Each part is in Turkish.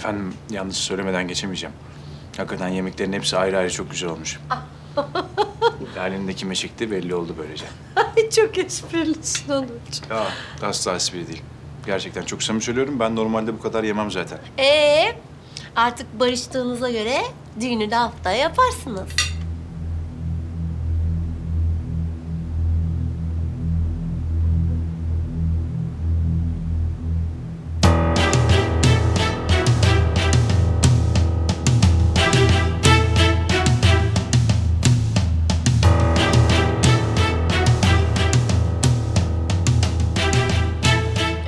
Efendim yalnız söylemeden geçemeyeceğim. Hakikaten yemeklerin hepsi ayrı ayrı çok güzel olmuş. Lale'nin de kime çektiği belli oldu böylece. Ay çok esprilisin Onurcuğum. Ya asla espri değil. Gerçekten çok samimi söylüyorum. Ben normalde bu kadar yemem zaten. Artık barıştığınıza göre düğünü de haftaya yaparsınız.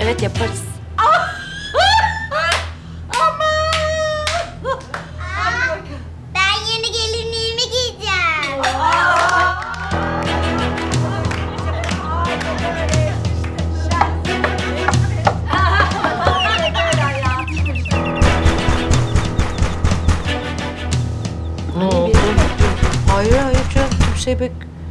Evet yaparız. Hayır, hayır canım. Bir şey bek...